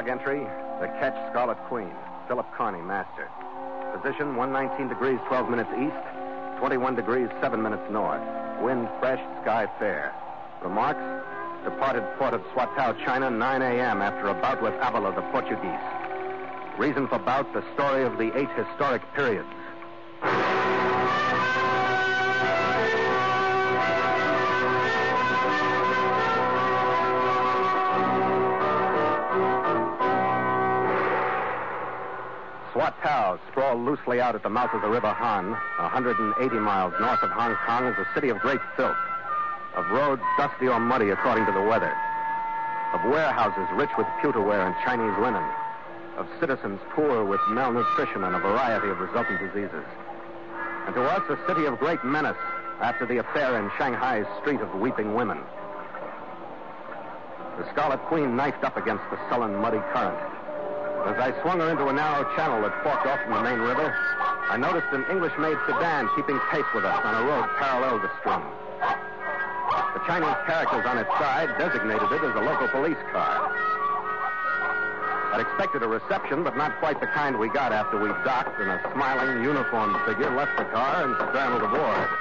Log entry, the catch Scarlet Queen, Philip Carney, master. Position 119 degrees 12 minutes east, 21 degrees 7 minutes north. Wind fresh, sky fair. Remarks, departed port of Swatow, China, 9 a.m. after a bout with Avila, the Portuguese. Reason for bout, the story of the 8 historic periods. Swatow, sprawled loosely out at the mouth of the River Han, 180 miles north of Hong Kong, is a city of great filth, of roads dusty or muddy according to the weather, of warehouses rich with pewterware and Chinese linen, of citizens poor with malnutrition and a variety of resultant diseases. And to us, a city of great menace after the affair in Shanghai's Street of Weeping Women. The Scarlet Queen knifed up against the sullen, muddy current. As I swung her into a narrow channel that forked off from the main river, I noticed an English-made sedan keeping pace with us on a road parallel to stream. The Chinese characters on its side designated it as a local police car. I'd expected a reception, but not quite the kind we got after we docked and a smiling, uniformed figure left the car and scrambled aboard.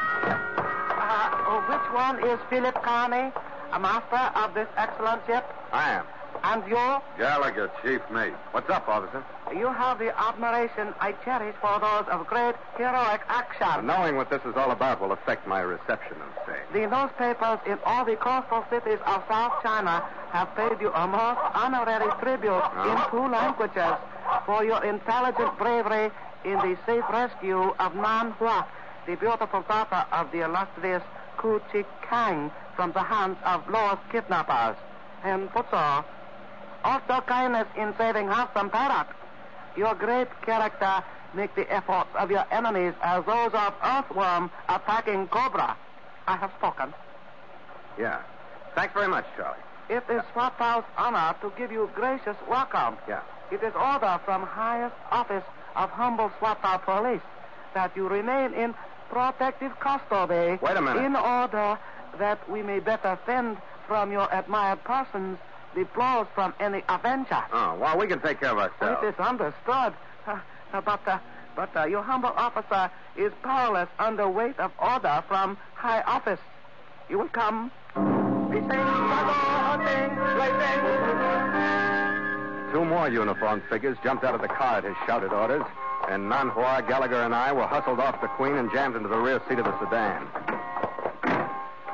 Which one is Philip Carney, a master of this excellent ship? I am. And you're? Gallagher, chief mate. What's up, officer? You have the admiration I cherish for those of great heroic action. Now, knowing what this is all about will affect my reception of say. The newspapers in all the coastal cities of South China have paid you a most honorary tribute in 2 languages for your intelligent bravery in the safe rescue of Nan Hua, the beautiful daughter of the illustrious Ku Chi Kang, from the hands of Lord's kidnappers. And what's all? Also kindness in saving handsome parrot. Your great character make the efforts of your enemies as those of earthworm attacking cobra. I have spoken. Yeah. Thanks very much, Charlie. It is Swatow's honor to give you gracious welcome. Yeah. It is order from highest office of humble Swatow police that you remain in protective custody. Wait a minute. In order that we may better fend from your admired persons the blows from any avenger. Oh, well, we can take care of ourselves. It is understood. But your humble officer is powerless under weight of order from high office. You will come. Two more uniformed figures jumped out of the car at his shouted orders, and Nan Hua, Gallagher, and I were hustled off the Queen and jammed into the rear seat of the sedan.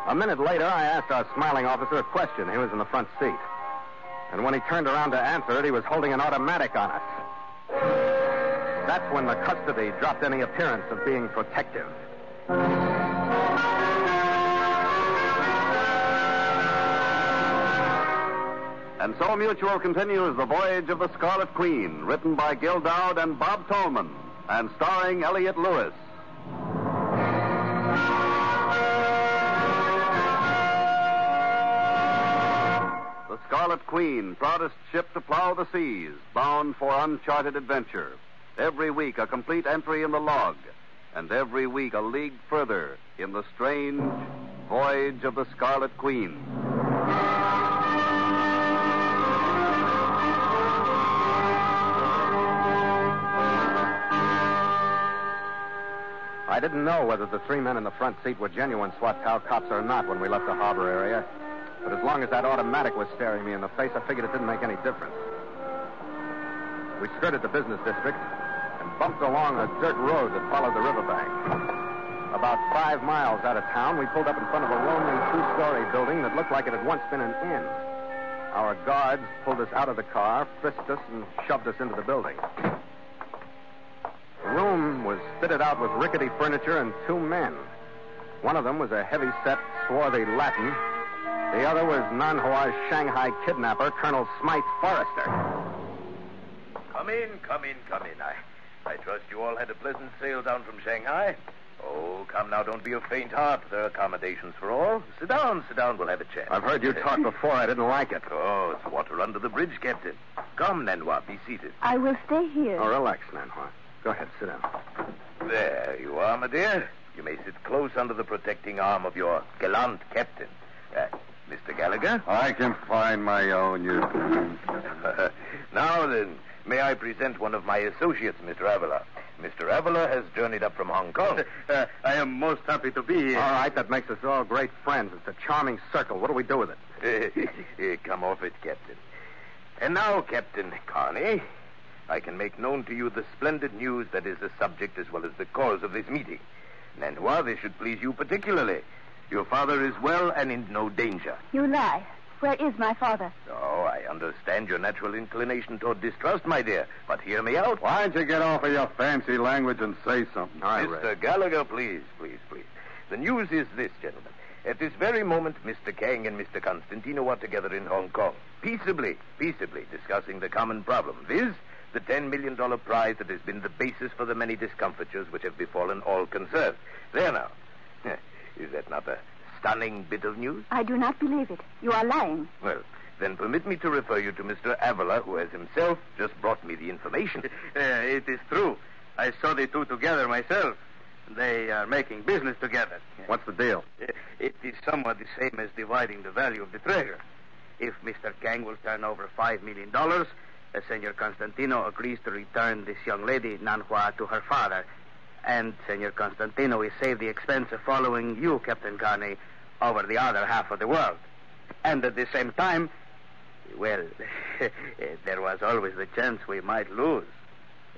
A minute later, I asked our smiling officer a question. He was in the front seat. And when he turned around to answer it, he was holding an automatic on us. That's when the custody dropped any appearance of being protective. And so Mutual continues The Voyage of the Scarlet Queen, written by Gil Dowd and Bob Tolman, and starring Elliot Lewis. Scarlet Queen, proudest ship to plow the seas, bound for uncharted adventure. Every week, a complete entry in the log, and every week, a league further in the strange Voyage of the Scarlet Queen. I didn't know whether the 3 men in the front seat were genuine Swatow cops or not when we left the harbor area. But as long as that automatic was staring me in the face, I figured it didn't make any difference. We skirted the business district and bumped along a dirt road that followed the riverbank. About 5 miles out of town, we pulled up in front of a lonely 2-story building that looked like it had once been an inn. Our guards pulled us out of the car, frisked us, and shoved us into the building. The room was fitted out with rickety furniture and 2 men. One of them was a heavy-set, swarthy Latin. The other was Nan Hua's Shanghai kidnapper, Colonel Smythe Forrester. Come in. I trust you all had a pleasant sail down from Shanghai. Oh, come now, don't be a faint heart. There are accommodations for all. Sit down, we'll have a chat. I've heard you talk before. I didn't like it. Oh, it's water under the bridge, Captain. Come, Nan Hua, be seated. I will stay here. Oh, relax, Nan Hua. Go ahead, sit down. There you are, my dear. You may sit close under the protecting arm of your gallant captain. Mr. Gallagher? I can find my own, you... Now then, may I present one of my associates, Mr. Avila? Mr. Avila has journeyed up from Hong Kong. I am most happy to be here. All right, that makes us all great friends. It's a charming circle. What do we do with it? Come off it, Captain. And now, Captain Carney, I can make known to you the splendid news that is the subject as well as the cause of this meeting. Nan Hua, this should please you particularly. Your father is well and in no danger. You lie. Where is my father? Oh, I understand your natural inclination toward distrust, my dear. But hear me out. Why don't you get off of your fancy language and say something? Mr. Gallagher, please. The news is this, gentlemen. At this very moment, Mr. Kang and Mr. Constantino are together in Hong Kong, peaceably discussing the common problem, viz., the $10 million prize that has been the basis for the many discomfitures which have befallen all concerned. There now. Is that not a stunning bit of news? I do not believe it. You are lying. Well, then permit me to refer you to Mr. Avila, who has himself just brought me the information. It is true. I saw the two together myself. They are making business together. What's the deal? It is somewhat the same as dividing the value of the treasure. If Mr. Kang will turn over $5 million, Senor Constantino agrees to return this young lady, Nan Hua, to her father. And, Senor Constantino, we save the expense of following you, Captain Carney, over the other half of the world. And at the same time, well, there was always the chance we might lose.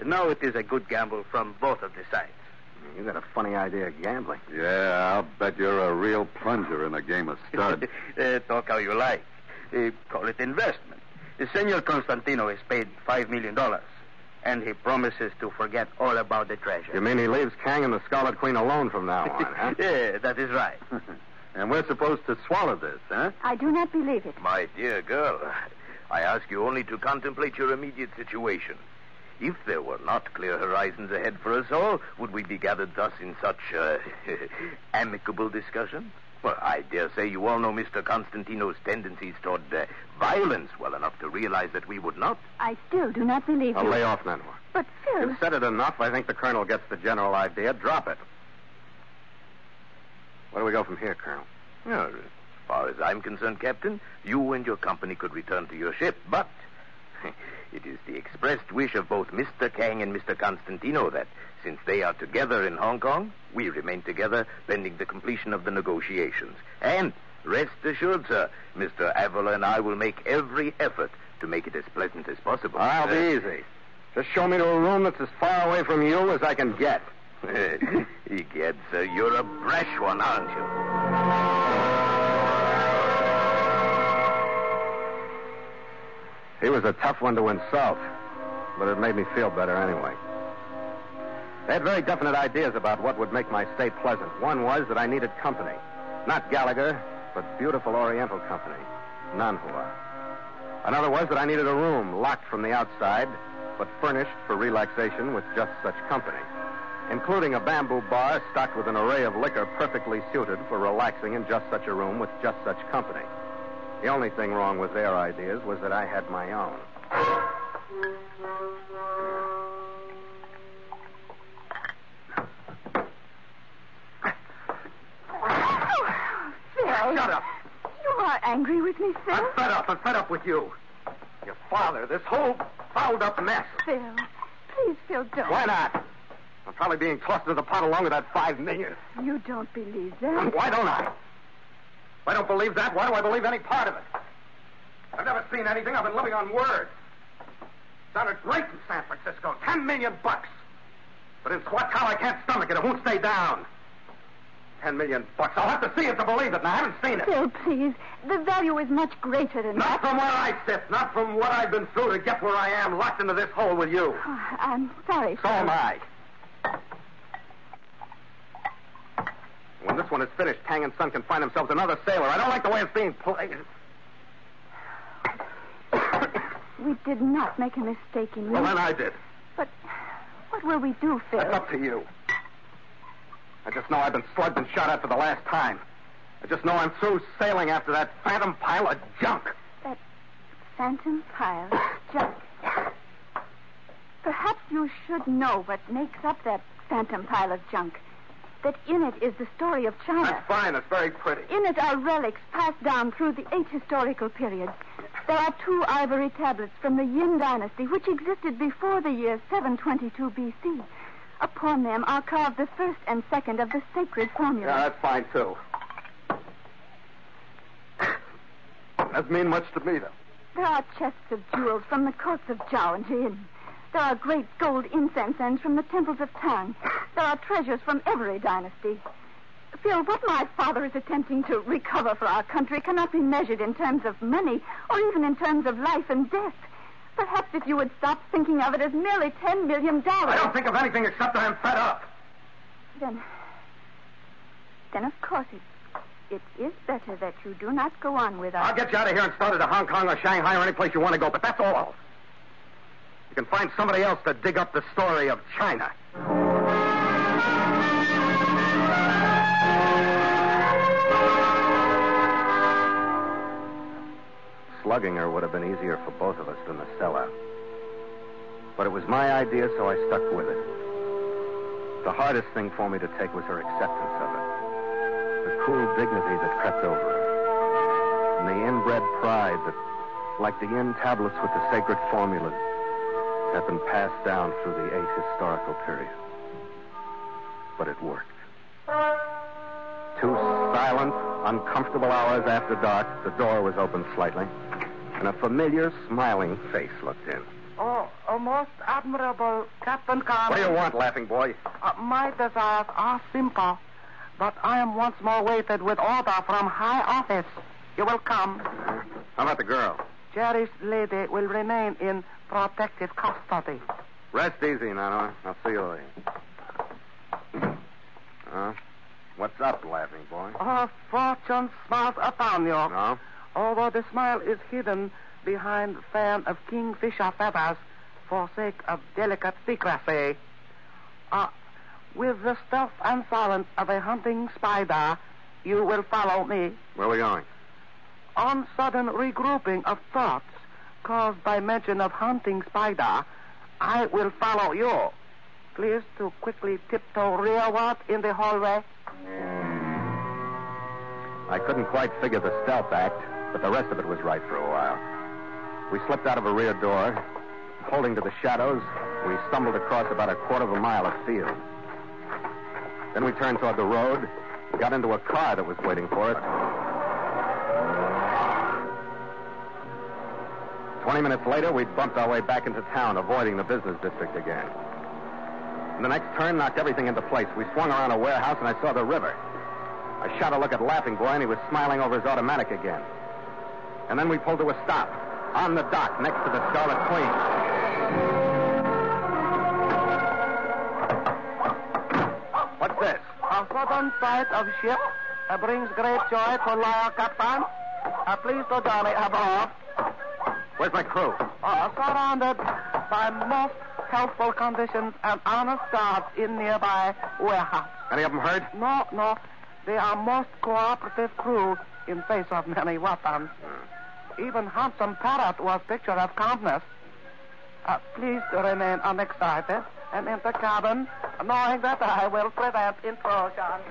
Now it is a good gamble from both of the sides. You got a funny idea of gambling. Yeah, I'll bet you're a real plunger in a game of stud. Talk how you like. Call it investment. Senor Constantino is paid $5 million. And he promises to forget all about the treasure. You mean he leaves Kang and the Scarlet Queen alone from now on, huh? Yeah, that is right. And we're supposed to swallow this, huh? I do not believe it. My dear girl, I ask you only to contemplate your immediate situation. If there were not clear horizons ahead for us all, would we be gathered thus in such amicable discussion? Well, I dare say you all know Mr. Constantino's tendencies toward violence well enough to realize that we would not. I still do not believe you. I'll lay off, Nan Hua. But, Phil... You've said it enough. I think the Colonel gets the general idea. Drop it. Where do we go from here, Colonel? Well, as far as I'm concerned, Captain, you and your company could return to your ship, but... It is the expressed wish of both Mr. Kang and Mr. Constantino that, since they are together in Hong Kong, we remain together pending the completion of the negotiations. And rest assured, sir, Mr. Avila and I will make every effort to make it as pleasant as possible. I'll be easy. Just show me to a room that's as far away from you as I can get. Egad, sir, you're a brash one, aren't you? He was a tough one to insult, but it made me feel better anyway. They had very definite ideas about what would make my stay pleasant. One was that I needed company. Not Gallagher, but beautiful Oriental company, Nan Hua. Another was that I needed a room locked from the outside, but furnished for relaxation with just such company, including a bamboo bar stocked with an array of liquor perfectly suited for relaxing in just such a room with just such company. The only thing wrong with their ideas was that I had my own. Shut up. You are angry with me, Phil? I'm fed up with you. Your father, this whole fouled-up mess. Phil, please, Phil, don't. Why not? I'm probably being tossed into the pot along with that $5 million. You don't believe that? And why don't I? If I don't believe that, why do I believe any part of it? I've never seen anything. I've been living on words. It sounded great in San Francisco. $10 million. But in Swatow, I can't stomach it. It won't stay down. $10 million. I'll have to see it to believe it, and I haven't seen it. Phil, please. The value is much greater than that. Not from where I sit. Not from what I've been through to get where I am, locked into this hole with you. Oh, I'm sorry, Phil. So am I. When this one is finished, Tang and Son can find themselves another sailor. I don't like the way it's being played. We did not make a mistake in you. Well, then I did. But what will we do, Phil? That's up to you. I just know I've been slugged and shot at for the last time. I just know I'm through sailing after that phantom pile of junk. That phantom pile of junk. Perhaps you should know what makes up that phantom pile of junk. that in it is the story of China. That's fine. It's very pretty. In it are relics passed down through the 8 historical periods. There are 2 ivory tablets from the Yin Dynasty, which existed before the year 722 B.C. Upon them are carved the 1st and 2nd of the sacred formula. Yeah, that's fine, too. Doesn't mean much to me, though. There are chests of jewels from the courts of Zhao and Jin. There are great gold incense ends from the temples of Tang. There are treasures from every dynasty. Phil, what my father is attempting to recover for our country cannot be measured in terms of money or even in terms of life and death. Perhaps if you would stop thinking of it as merely $10 million... I don't think of anything except that I'm fed up. Then of course it is better that you do not go on with us. I'll get you out of here and start it to Hong Kong or Shanghai or any place you want to go, but that's all. You can find somebody else to dig up the story of China. Slugging her would have been easier for both of us than the cellar. But it was my idea, so I stuck with it. The hardest thing for me to take was her acceptance of it. The cool dignity that crept over her. And the inbred pride that, like the yin tablets with the sacred formulas, had been passed down through the 8 historical periods. But it worked. 2 silent, uncomfortable hours after dark, the door was opened slightly, and a familiar, smiling face looked in. Oh, most admirable Captain Carney. What do you want, laughing boy? My desires are simple, but I am once more waited with order from high office. You will come. How about the girl? Cherished lady will remain in protective custody. Rest easy, Nana. I'll see you later. What's up, laughing boy? Fortune smiles upon you. No? Although the smile is hidden behind the fan of kingfisher feathers for sake of delicate secrecy. With the stealth and silence of a hunting spider, you will follow me. Where are we going? On sudden regrouping of thoughts caused by mention of hunting spider, I will follow you. Please to quickly tiptoe rearward in the hallway. I couldn't quite figure the stealth act, but the rest of it was right for a while. We slipped out of a rear door. Holding to the shadows, we stumbled across about a quarter of a mile of field. Then we turned toward the road, got into a car that was waiting for us. 20 minutes later, we bumped our way back into town, avoiding the business district again. And the next turn knocked everything into place. We swung around a warehouse, and I saw the river. I shot a look at Laughing Boy, and he was smiling over his automatic again. And then we pulled to a stop, on the dock next to the Scarlet Queen. What's this? A southern sight of ship brings great joy to Liar Captain. Pleased to journey aboard. Where's my crew? Surrounded by most helpful conditions and honest guards in nearby warehouse. Any of them hurt? No. They are most cooperative crew in face of many weapons. Even handsome parrot was picture of calmness. Please remain unexcited and in the cabin, knowing that I will prevent intrusion.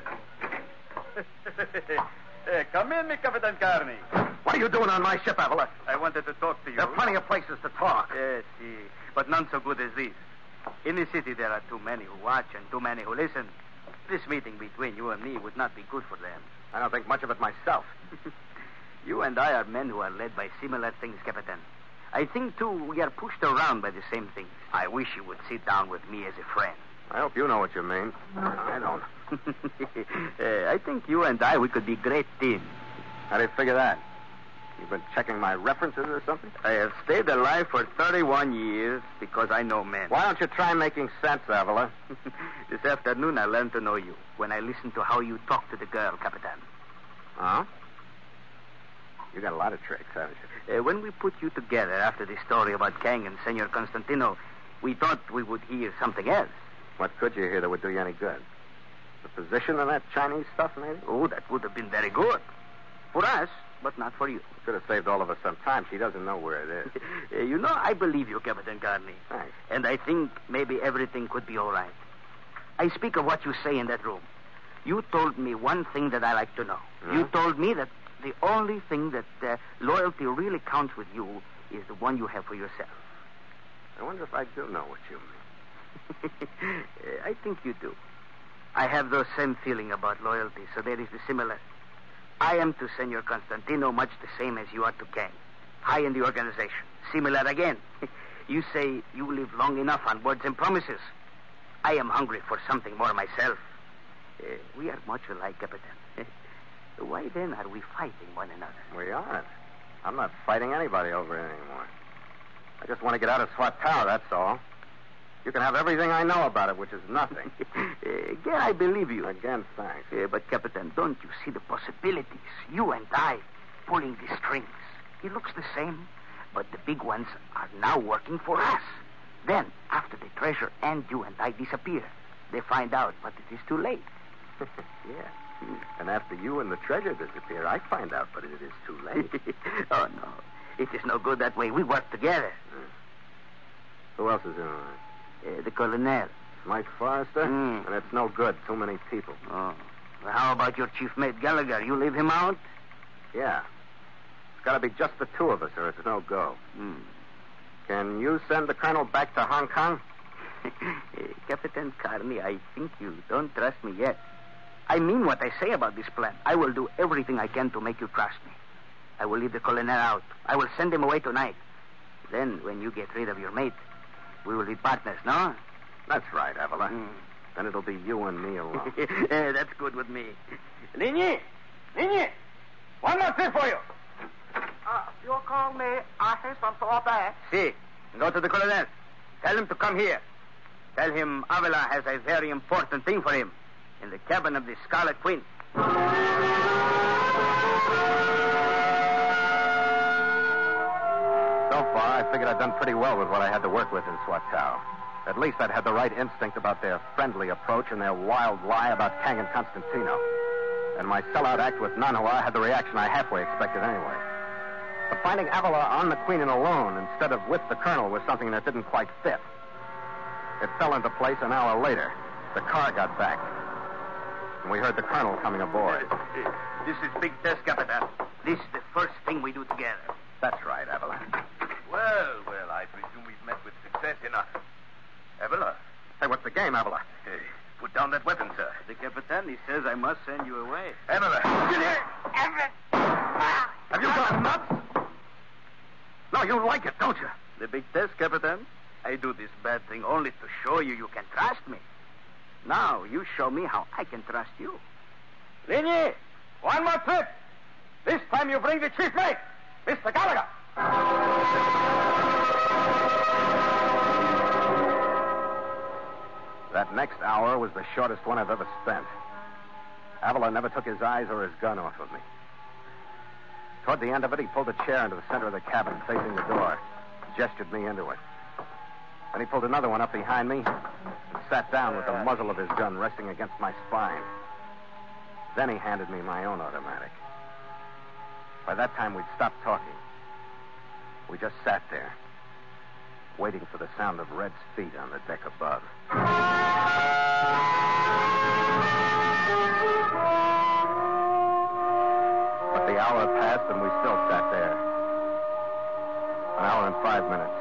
Come in, me Captain Carney. What are you doing on my ship, Avila? I wanted to talk to you. There are plenty of places to talk. Yes, but none so good as this. In the city, there are too many who watch and too many who listen. This meeting between you and me would not be good for them. I don't think much of it myself. You and I are men who are led by similar things, Captain. I think, too, we are pushed around by the same things. I wish you would sit down with me as a friend. I hope you know what you mean. I don't. I think you and I, we could be great team. How do you figure that? You've been checking my references or something? I have stayed alive for 31 years because I know men. Why don't you try making sense, Avila? This afternoon I learned to know you when I listened to how you talk to the girl, Capitan. Huh? You got a lot of tricks, haven't you? When we put you together after the story about Kang and Senor Constantino, we thought we would hear something else. What could you hear that would do you any good? The position of that Chinese stuff, maybe? Oh, that would have been very good. For us, but not for you. Should have saved all of us some time. She doesn't know where it is. You know, I believe you, Captain Carney. Thanks. And I think maybe everything could be all right. I speak of what you say in that room. You told me one thing that I like to know. Mm-hmm. You told me that the only thing that loyalty really counts with you is the one you have for yourself. I wonder if I do know what you mean. I think you do. I have the same feeling about loyalty, so there is the similarity. I am to Senor Constantino much the same as you are to Kang. High in the organization. Similar again. You say you live long enough on words and promises. I am hungry for something more myself. We are much alike, Capitan. Why then are we fighting one another? We aren't. I'm not fighting anybody over it anymore. I just want to get out of Swatow, that's all. You can have everything I know about it, which is nothing. Again, I believe you. Again, thanks. But, Capitan, don't you see the possibilities? You and I pulling the strings. It looks the same, but the big ones are now working for us. Then, after the treasure and you and I disappear, they find out, but it is too late. Yeah. And after you and the treasure disappear, I find out, but it is too late. Oh, no. It is no good that way. We work together. Who else is in on it? The Colonel. Mike Forrester? And it's no good. Too many people. Oh. Well, how about your chief mate, Gallagher? You leave him out? Yeah. It's got to be just the two of us, or it's no go. Can you send the Colonel back to Hong Kong? Captain Carney, I think you don't trust me yet. I mean what I say about this plan. I will do everything I can to make you trust me. I will leave the Colonel out. I will send him away tonight. Then, when you get rid of your mate, we will be partners, no? That's right, Avila. Then it'll be you and me alone. That's good with me. Lin Yi! Lin Yi! One more thing for you. If you call me, I have something to obey. See. Go to the Colonel. Tell him to come here. Tell him Avila has a very important thing for him. In the cabin of the Scarlet Queen. So far, I figured I'd done pretty well with what I had to work with in Swatow. At least I'd had the right instinct about their friendly approach and their wild lie about Tang and Constantino. And my sellout act with Nan Hua had the reaction I halfway expected anyway. But finding Avila on the Queen and alone instead of with the Colonel was something that didn't quite fit. It fell into place an hour later. The car got back. And we heard the Colonel coming aboard. This is big test, Capitan. This is the first thing we do together. That's right, Avila. Well, I presume we've met with success enough. Avila. Hey, what's the game, Avila? Hey, put down that weapon, sir. The Capitan, he says I must send you away. Avila. Avila. Have you gone nuts? No, you like it, don't you? The big test, Capitan. I do this bad thing only to show you can trust me. Now, you show me how I can trust you. Lin Yi, one more trip. This time you bring the chief mate, Mr. Gallagher. That next hour was the shortest one I've ever spent. Avila never took his eyes or his gun off of me. Toward the end of it, he pulled a chair into the center of the cabin, facing the door, gestured me into it. Then he pulled another one up behind me and sat down with the muzzle of his gun resting against my spine. Then he handed me my own automatic. By that time, we'd stopped talking. We just sat there, waiting for the sound of Red's feet on the deck above. But the hour passed, and we still sat there. An hour and 5 minutes.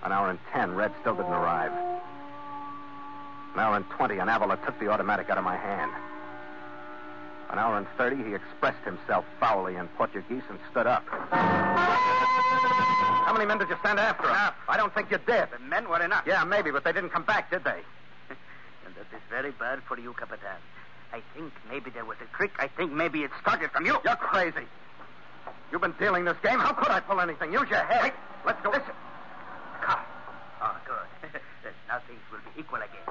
An hour and 10, Red still didn't arrive. An hour and 20, and Avila took the automatic out of my hand. An hour and 30, he expressed himself foully in Portuguese and stood up. How many men did you send after him? Enough. I don't think you did. The men were enough. Yeah, maybe, but they didn't come back, did they? And that is very bad for you, Capitan. I think maybe there was a trick. I think maybe it started from you. You're crazy. You've been dealing this game. How could I pull anything? Use your head. Wait, let's go. Listen. Oh, good. Now things will be equal again.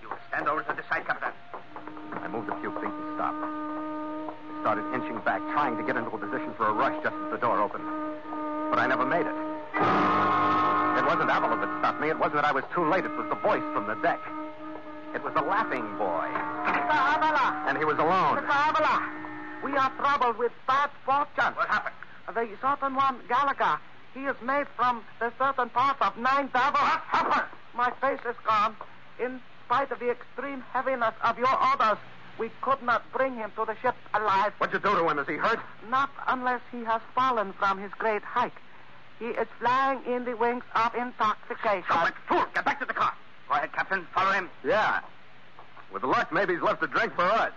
You will stand over to the side, Captain. I moved a few feet and stopped. I started inching back, trying to get into a position for a rush just as the door opened. But I never made it. It wasn't Avila that stopped me. It wasn't that I was too late. It was the voice from the deck. It was the laughing boy. Mr. Avila! And he was alone. Mr. Avila! We are troubled with bad fortune. What happened? The certain one, Gallagher. He is made from the certain part of nine devils. What happened? My face is gone. In spite of the extreme heaviness of your orders, we could not bring him to the ship alive. What'd you do to him? Is he hurt? Not unless he has fallen from his great height. He is flying in the wings of intoxication. Oh, it's fool! Get back to the car. Go ahead, Captain. Follow him. Yeah. With luck, maybe he's left a drink for us.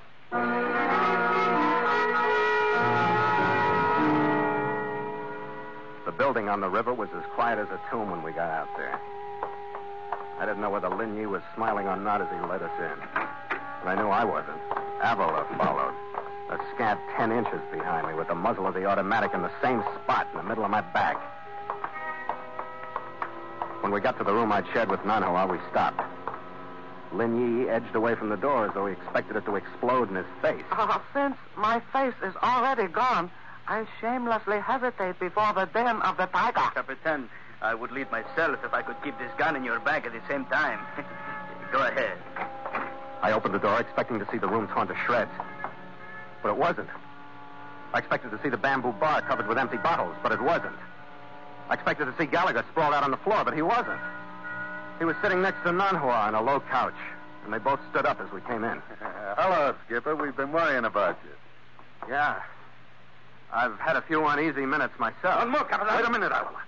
The building on the river was as quiet as a tomb when we got out there. I didn't know whether Lin Yi was smiling or not as he let us in. But I knew I wasn't. Avila followed, a scant 10 inches behind me, with the muzzle of the automatic in the same spot in the middle of my back. When we got to the room I'd shared with Nan Hua, we stopped. Lin Yi edged away from the door as though he expected it to explode in his face. Since my face is already gone, I shamelessly hesitate before the den of the tiger. Captain, I would lead myself if I could keep this gun in your bag at the same time. Go ahead. I opened the door expecting to see the room torn to shreds, but it wasn't. I expected to see the bamboo bar covered with empty bottles, but it wasn't. I expected to see Gallagher sprawled out on the floor, but he wasn't. He was sitting next to Nan Hua on a low couch, and they both stood up as we came in. Hello, Skipper. We've been worrying about you. Yeah. I've had a few uneasy minutes myself. One more, Captain. Wait a minute, Avila.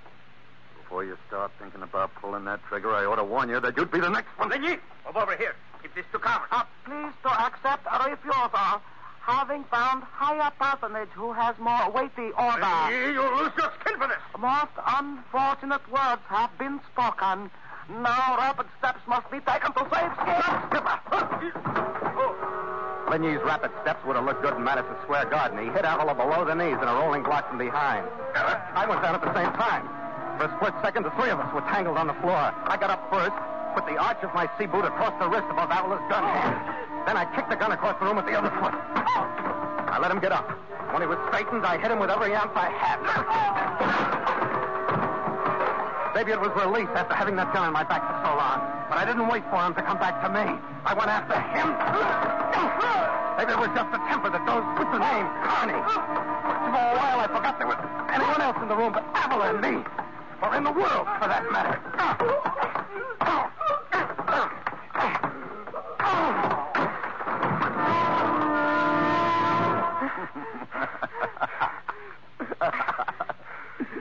Before you start thinking about pulling that trigger, I ought to warn you that you'd be the next one. Then you, move over here. Keep this to cover. Please to accept a refusal, having found higher personage who has more weighty order. You lose your skin for this. Most unfortunate words have been spoken. Now rapid steps must be taken to save skin. Skipper. Lin Yi's rapid steps would have looked good in Madison Square Garden. He hit Avila below the knees in a rolling block from behind. I went down at the same time. For a split second, the three of us were tangled on the floor. I got up first, put the arch of my sea boot across the wrist above Avila's gun hand. Then I kicked the gun across the room with the other foot. I let him get up. When he was straightened, I hit him with every ounce I had. Maybe it was release after having that gun in my back for so long. But I didn't wait for him to come back to me. I went after him. Maybe it was just the temper that goes with the name, Carney. For a while, I forgot there was anyone else in the room but Avila and me. Or in the world, for that matter.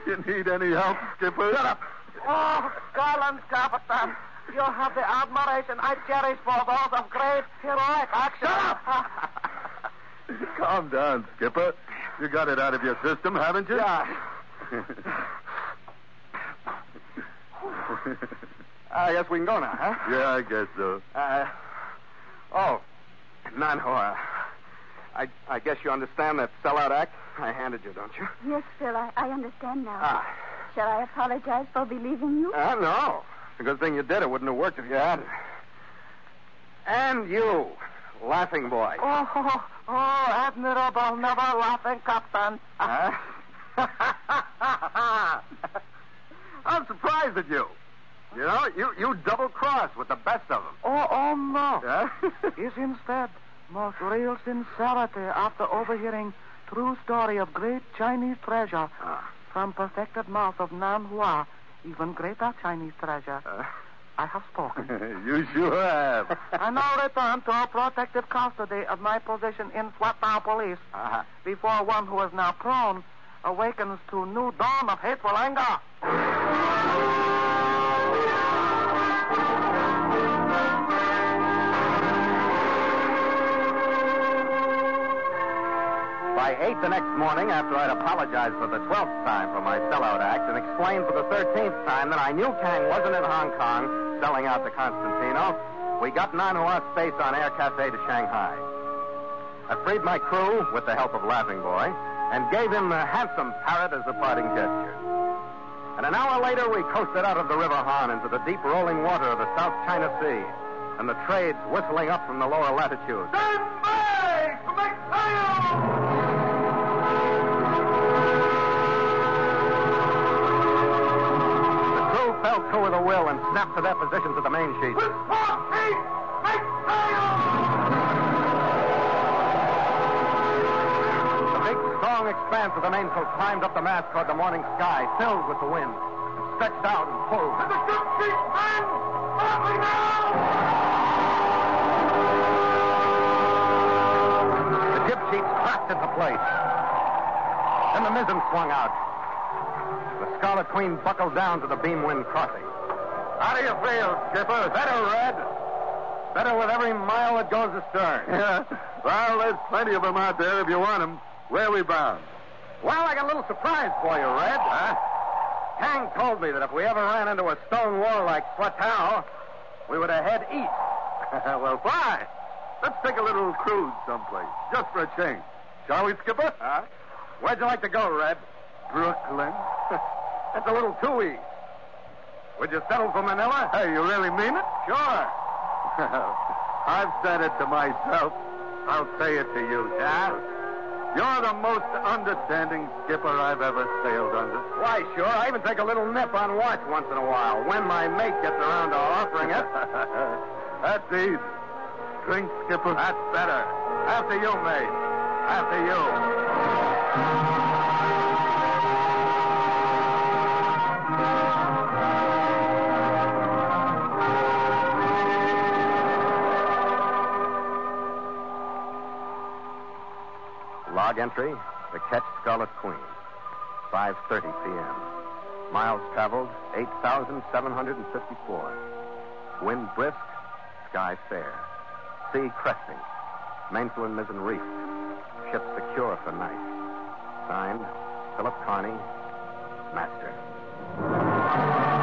You need any help, Skipper? Shut up. Oh, Scotland, Captain. You have the admiration I cherish for those of great heroic action. Shut up! Calm down, Skipper. You got it out of your system, haven't you? Yeah. I guess we can go now, huh? Yeah, I guess so. Nan Hua, I guess you understand that sellout act I handed you, don't you? Yes, Phil, I understand now. Shall I apologize for believing you? No. It's a good thing you did. It wouldn't have worked if you hadn't. And you, laughing boy. Oh, admirable, never laughing, Captain. Huh? I'm surprised at you. You know, you double-cross with the best of them. Oh no. Is instead most real sincerity after overhearing true story of great Chinese treasure from perfected mouth of Nan Hua. Even greater Chinese treasure. I have spoken. You sure have. I now return to a protective custody of my position in Swatow police before one who is now prone awakens to new dawn of hateful anger. By 8 the next morning, after I'd apologized for the 12th time for my sellout act and explained for the 13th time that I knew Tang wasn't in Hong Kong selling out to Constantino, we got Nan Hua's space on Air Cathay to Shanghai. I freed my crew with the help of Laughing Boy and gave him a handsome parrot as a parting gesture. And an hour later, we coasted out of the River Han into the deep rolling water of the South China Sea and the trades whistling up from the lower latitudes. Stand by! Make sail! Fell to with a will and snapped to their positions at the main sheet. With 4 feet, make sail! The big, strong expanse of the mainsail climbed up the mast toward the morning sky, filled with the wind, stretched out and pulled. And the ship sheet, men! Partly now! locked into place. Then the mizzen swung out. The Scarlet Queen buckled down to the beamwind crossing. How do you feel, skipper? Better, Red. Better with every mile that goes astern. Yeah. Well, there's plenty of them out there if you want them. Where are we bound? Well, I got a little surprise for you, Red. Huh? Tang told me that if we ever ran into a stone wall like Swatow, we would have head east. Well, fine. Let's take a little cruise someplace, just for a change. Shall we, Skipper? Huh? Where'd you like to go, Red? Brooklyn. That's a little too easy. Would you settle for Manila? Hey, you really mean it? Sure. I've said it to myself. I'll say it to you, Dad. You're the most understanding skipper I've ever sailed under. Why, sure. I even take a little nip on watch once in a while, when my mate gets around to offering it. That's easy. Drink, Skipper. That's better. After you, mate. After you. Log entry, the Catch Scarlet Queen, 5:30 p.m. Miles traveled, 8,754. Wind brisk, sky fair. Sea cresting. Mainsail and mizzen reefed. Ship secure for night. Signed, Philip Carney, Master.